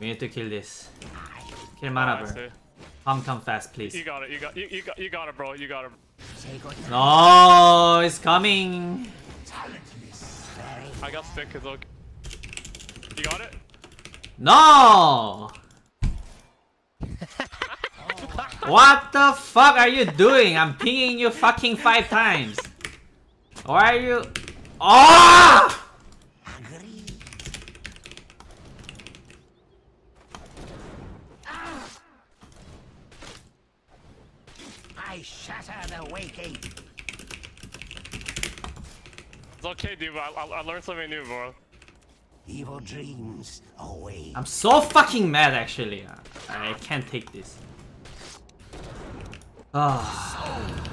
We need to kill this. Kill mana, bro. Come fast, please. You got it, bro. You got it. No, it's coming. I got stick. It's okay. You got it? No. What the fuck are you doing? I'm pinging you fucking 5 times. Why are you? Oh! I shatter the waking. It's okay, dude. I learned something new, bro. Evil dreams away. I'm so fucking mad, actually. I can't take this. Ah.